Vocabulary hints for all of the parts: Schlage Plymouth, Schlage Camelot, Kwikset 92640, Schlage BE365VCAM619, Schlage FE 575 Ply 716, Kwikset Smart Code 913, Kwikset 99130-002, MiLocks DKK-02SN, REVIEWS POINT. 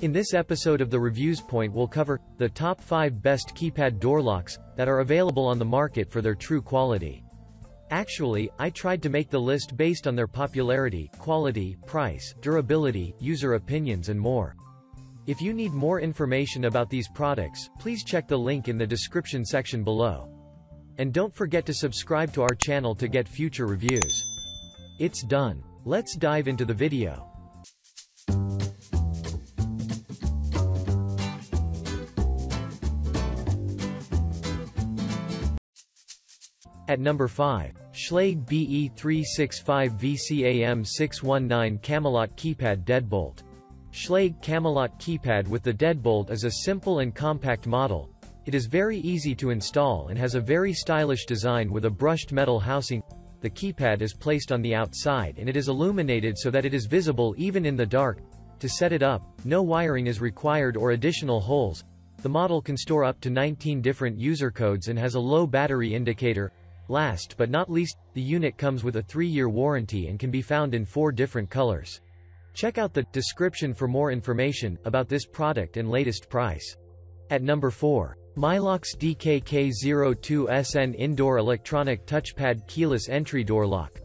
In this episode of the Reviews Point we'll cover the top 5 best keypad door locks that are available on the market for their true quality. Actually, I tried to make the list based on their popularity, quality, price, durability, user opinions and more. If you need more information about these products, please check the link in the description section below. And don't forget to subscribe to our channel to get future reviews. It's done. Let's dive into the video. At number 5, Schlage BE365VCAM619 Camelot Keypad Deadbolt. Schlage Camelot Keypad with the Deadbolt is a simple and compact model. It is very easy to install and has a very stylish design with a brushed metal housing. The keypad is placed on the outside and it is illuminated so that it is visible even in the dark. To set it up, no wiring is required or additional holes. The model can store up to 19 different user codes and has a low battery indicator. Last but not least, the unit comes with a 3-year warranty and can be found in 4 different colors. Check out the description for more information about this product and latest price. At number 4, MiLocks DKK-02SN Indoor Electronic Touchpad Keyless Entry Door Lock.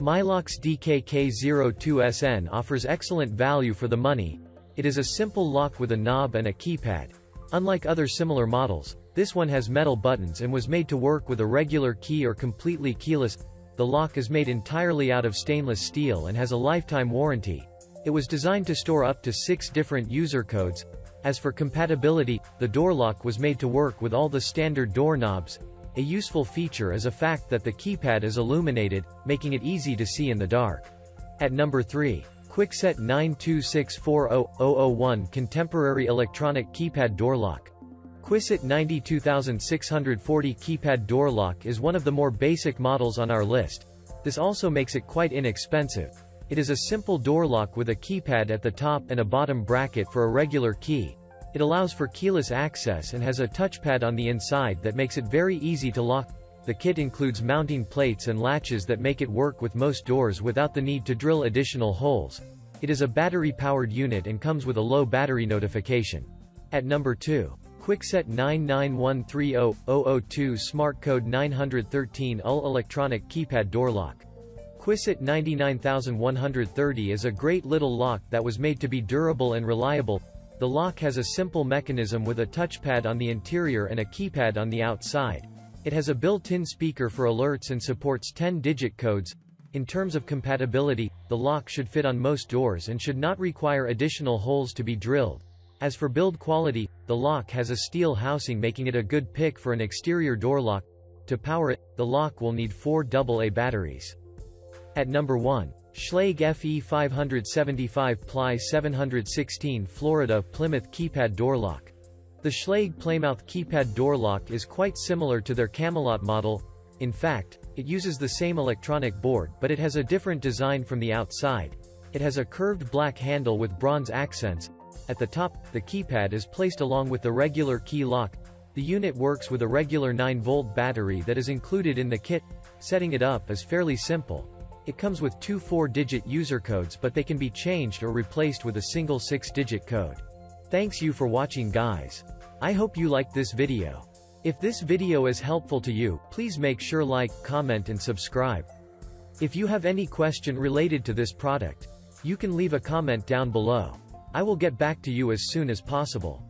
MiLocks DKK-02SN offers excellent value for the money. It is a simple lock with a knob and a keypad. Unlike other similar models, this one has metal buttons and was made to work with a regular key or completely keyless. The lock is made entirely out of stainless steel and has a lifetime warranty. It was designed to store up to 6 different user codes. As for compatibility, the door lock was made to work with all the standard door knobs. A useful feature is the fact that the keypad is illuminated, making it easy to see in the dark. At number 3, Kwikset 92640-001 Contemporary Electronic Keypad Door Lock. Kwikset 92640 Keypad Door Lock is one of the more basic models on our list. This also makes it quite inexpensive. It is a simple door lock with a keypad at the top and a bottom bracket for a regular key. It allows for keyless access and has a touchpad on the inside that makes it very easy to lock. The kit includes mounting plates and latches that make it work with most doors without the need to drill additional holes. It is a battery-powered unit and comes with a low battery notification. At number 2. Kwikset 99130-002 Smart Code 913 UL Electronic Keypad Door Lock. Kwikset 99130 is a great little lock that was made to be durable and reliable. The lock has a simple mechanism with a touchpad on the interior and a keypad on the outside. It has a built-in speaker for alerts and supports 10-digit codes. In terms of compatibility, the lock should fit on most doors and should not require additional holes to be drilled. As for build quality, the lock has a steel housing making it a good pick for an exterior door lock. To power it, the lock will need 4 AA batteries. At number 1, Schlage FE 575 Ply 716 Florida Plymouth Keypad Door Lock. The Schlage Plymouth Keypad Door Lock is quite similar to their Camelot model. In fact, it uses the same electronic board but it has a different design from the outside. It has a curved black handle with bronze accents. At the top, the keypad is placed along with the regular key lock. The unit works with a regular 9-volt battery that is included in the kit. Setting it up is fairly simple. It comes with 2 4-digit user codes but they can be changed or replaced with a single 6-digit code. Thanks you for watching guys. I hope you liked this video. If this video is helpful to you, please make sure like, comment and subscribe. If you have any question related to this product, you can leave a comment down below. I will get back to you as soon as possible.